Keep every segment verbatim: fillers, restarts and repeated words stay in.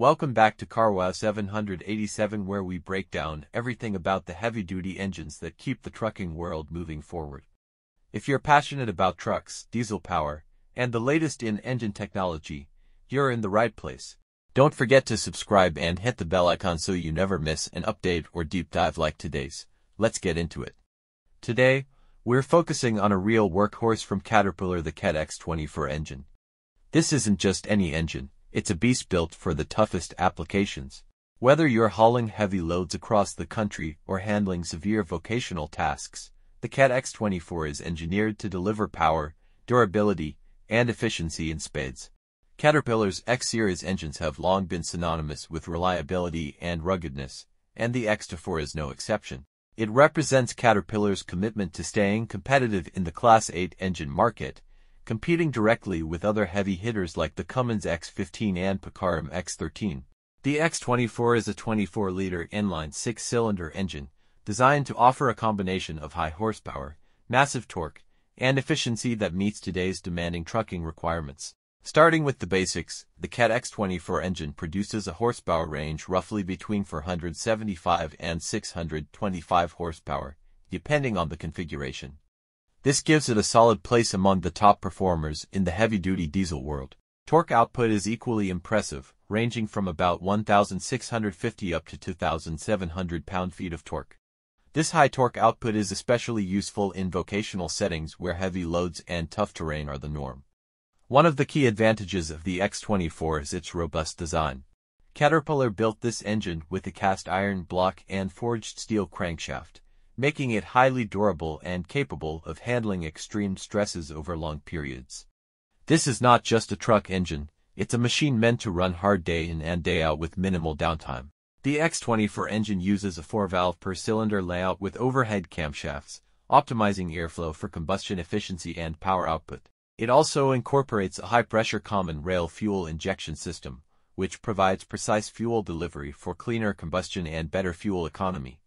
Welcome back to CarWow seven eighty-seven, where we break down everything about the heavy-duty engines that keep the trucking world moving forward. If you're passionate about trucks, diesel power, and the latest in engine technology, you're in the right place. Don't forget to subscribe and hit the bell icon so you never miss an update or deep dive like today's. Let's get into it. Today, we're focusing on a real workhorse from Caterpillar, the Cat X twenty-four engine. This isn't just any engine. It's a beast built for the toughest applications. Whether you're hauling heavy loads across the country or handling severe vocational tasks, the Cat X twenty-four is engineered to deliver power, durability, and efficiency in spades. Caterpillar's X-Series engines have long been synonymous with reliability and ruggedness, and the X twenty-four is no exception. It represents Caterpillar's commitment to staying competitive in the Class eight engine market, competing directly with other heavy hitters like the Cummins X fifteen and PACCAR M X thirteen. The X twenty-four is a twenty-four liter inline six-cylinder engine designed to offer a combination of high horsepower, massive torque, and efficiency that meets today's demanding trucking requirements. Starting with the basics, the Cat X twenty-four engine produces a horsepower range roughly between four hundred seventy-five and six hundred twenty-five horsepower, depending on the configuration. This gives it a solid place among the top performers in the heavy-duty diesel world. Torque output is equally impressive, ranging from about one thousand six hundred fifty up to two thousand seven hundred pound-feet of torque. This high torque output is especially useful in vocational settings where heavy loads and tough terrain are the norm. One of the key advantages of the X twenty-four is its robust design. Caterpillar built this engine with a cast-iron block and forged steel crankshaft, making it highly durable and capable of handling extreme stresses over long periods. This is not just a truck engine, it's a machine meant to run hard day in and day out with minimal downtime. The X twenty-four engine uses a four-valve per cylinder layout with overhead camshafts, optimizing airflow for combustion efficiency and power output. It also incorporates a high-pressure common rail fuel injection system, which provides precise fuel delivery for cleaner combustion and better fuel economy.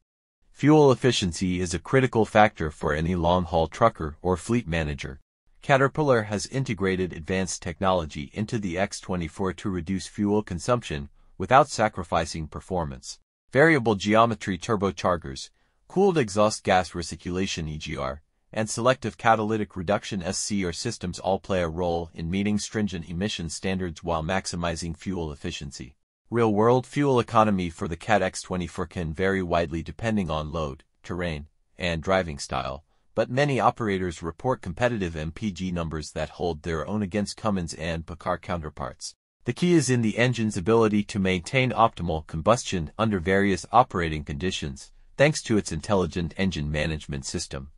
Fuel efficiency is a critical factor for any long-haul trucker or fleet manager. Caterpillar has integrated advanced technology into the X twenty-four to reduce fuel consumption without sacrificing performance. Variable geometry turbochargers, cooled exhaust gas recirculation E G R, and selective catalytic reduction S C R systems all play a role in meeting stringent emission standards while maximizing fuel efficiency. Real-world fuel economy for the Cat X twenty-four can vary widely depending on load, terrain, and driving style, but many operators report competitive M P G numbers that hold their own against Cummins and PACCAR counterparts. The key is in the engine's ability to maintain optimal combustion under various operating conditions, thanks to its intelligent engine management system.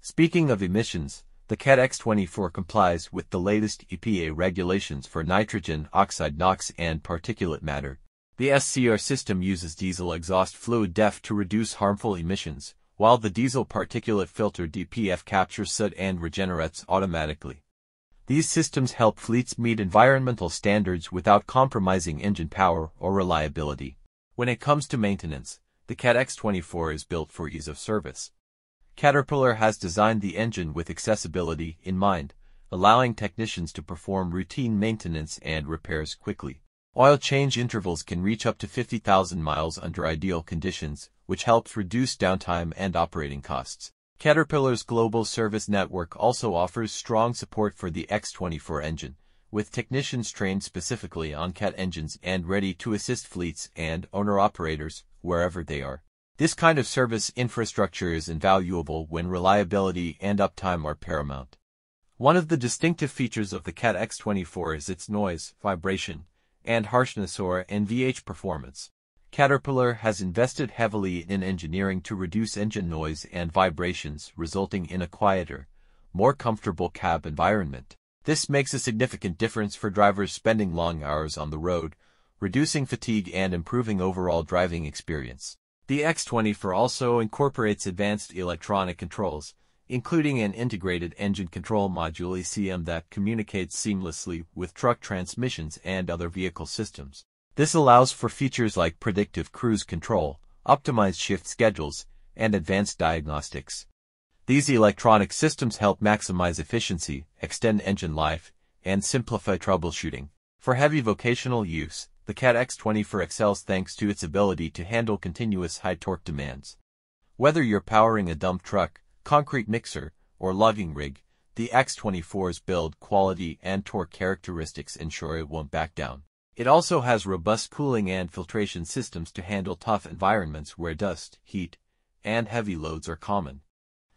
Speaking of emissions, the Cat X twenty-four complies with the latest E P A regulations for nitrogen oxide, NOx, and particulate matter. The S C R system uses diesel exhaust fluid D E F to reduce harmful emissions, while the diesel particulate filter D P F captures soot and regenerates automatically. These systems help fleets meet environmental standards without compromising engine power or reliability. When it comes to maintenance, the Cat X twenty-four is built for ease of service. Caterpillar has designed the engine with accessibility in mind, allowing technicians to perform routine maintenance and repairs quickly. Oil change intervals can reach up to fifty thousand miles under ideal conditions, which helps reduce downtime and operating costs. Caterpillar's global service network also offers strong support for the X twenty-four engine, with technicians trained specifically on Cat engines and ready to assist fleets and owner-operators wherever they are. This kind of service infrastructure is invaluable when reliability and uptime are paramount. One of the distinctive features of the Cat X twenty-four is its noise, vibration, and harshness or N V H performance. Caterpillar has invested heavily in engineering to reduce engine noise and vibrations, resulting in a quieter, more comfortable cab environment. This makes a significant difference for drivers spending long hours on the road, reducing fatigue and improving overall driving experience. The X twenty-four also incorporates advanced electronic controls, including an integrated engine control module E C M that communicates seamlessly with truck transmissions and other vehicle systems. This allows for features like predictive cruise control, optimized shift schedules, and advanced diagnostics. These electronic systems help maximize efficiency, extend engine life, and simplify troubleshooting. For heavy vocational use, the Cat X twenty-four excels thanks to its ability to handle continuous high torque demands. Whether you're powering a dump truck, concrete mixer, or logging rig, the X twenty-four's build quality and torque characteristics ensure it won't back down. It also has robust cooling and filtration systems to handle tough environments where dust, heat, and heavy loads are common.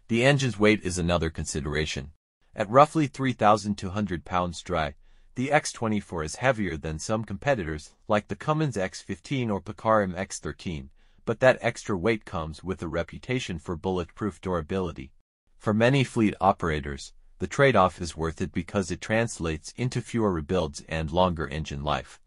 The engine's weight is another consideration. At roughly three thousand two hundred pounds dry, the X twenty-four is heavier than some competitors like the Cummins X fifteen or PACCAR M X thirteen, but that extra weight comes with a reputation for bulletproof durability. For many fleet operators, the trade-off is worth it because it translates into fewer rebuilds and longer engine life.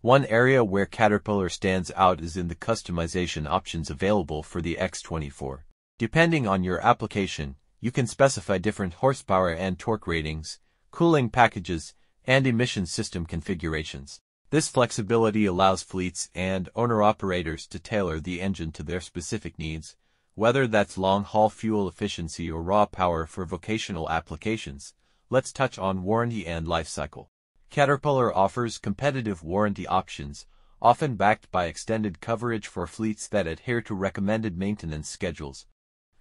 One area where Caterpillar stands out is in the customization options available for the X twenty-four. Depending on your application, you can specify different horsepower and torque ratings, cooling packages, and emission system configurations. This flexibility allows fleets and owner-operators to tailor the engine to their specific needs, whether that's long-haul fuel efficiency or raw power for vocational applications. Let's touch on warranty and life cycle. Caterpillar offers competitive warranty options, often backed by extended coverage for fleets that adhere to recommended maintenance schedules.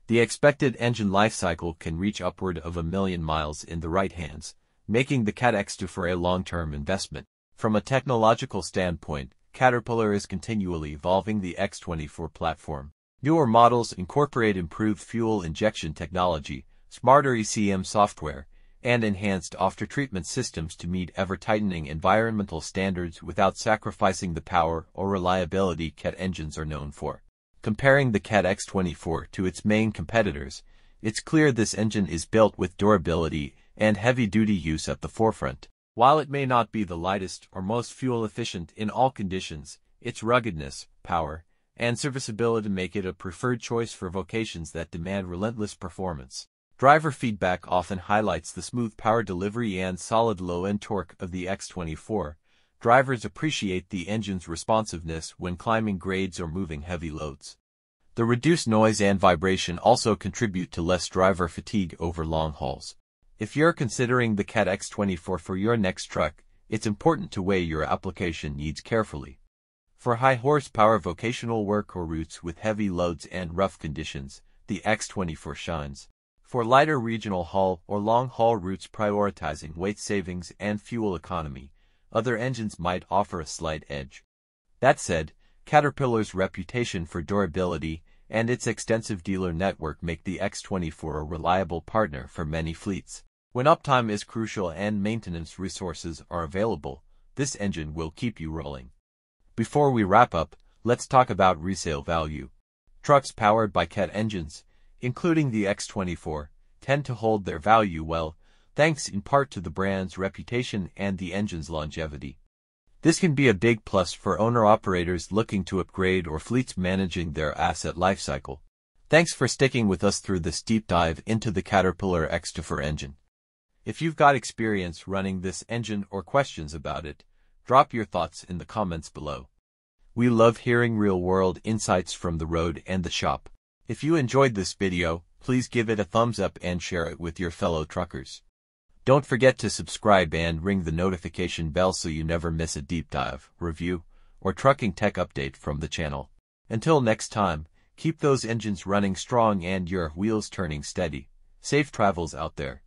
The expected engine life cycle can reach upward of a million miles in the right hands, making the Cat X twenty-four a long-term investment. From a technological standpoint, Caterpillar is continually evolving the X twenty-four platform. Newer models incorporate improved fuel injection technology, smarter E C M software, and enhanced after-treatment systems to meet ever-tightening environmental standards without sacrificing the power or reliability Cat engines are known for. Comparing the Cat X twenty-four to its main competitors, it's clear this engine is built with durability and heavy-duty use at the forefront. While it may not be the lightest or most fuel-efficient in all conditions, its ruggedness, power, and serviceability make it a preferred choice for vocations that demand relentless performance. Driver feedback often highlights the smooth power delivery and solid low-end torque of the X twenty-four. Drivers appreciate the engine's responsiveness when climbing grades or moving heavy loads. The reduced noise and vibration also contribute to less driver fatigue over long hauls. If you're considering the Cat X twenty-four for your next truck, it's important to weigh your application needs carefully. For high-horsepower vocational work or routes with heavy loads and rough conditions, the X twenty-four shines. For lighter regional haul or long-haul routes prioritizing weight savings and fuel economy, other engines might offer a slight edge. That said, Caterpillar's reputation for durability and its extensive dealer network make the X twenty-four a reliable partner for many fleets. When uptime is crucial and maintenance resources are available, this engine will keep you rolling. Before we wrap up, let's talk about resale value. Trucks powered by Cat engines, including the X twenty-four, tend to hold their value well, thanks in part to the brand's reputation and the engine's longevity. This can be a big plus for owner-operators looking to upgrade or fleets managing their asset lifecycle. Thanks for sticking with us through this deep dive into the Caterpillar X twenty-four engine. If you've got experience running this engine or questions about it, drop your thoughts in the comments below. We love hearing real-world insights from the road and the shop. If you enjoyed this video, please give it a thumbs up and share it with your fellow truckers. Don't forget to subscribe and ring the notification bell so you never miss a deep dive, review, or trucking tech update from the channel. Until next time, keep those engines running strong and your wheels turning steady. Safe travels out there.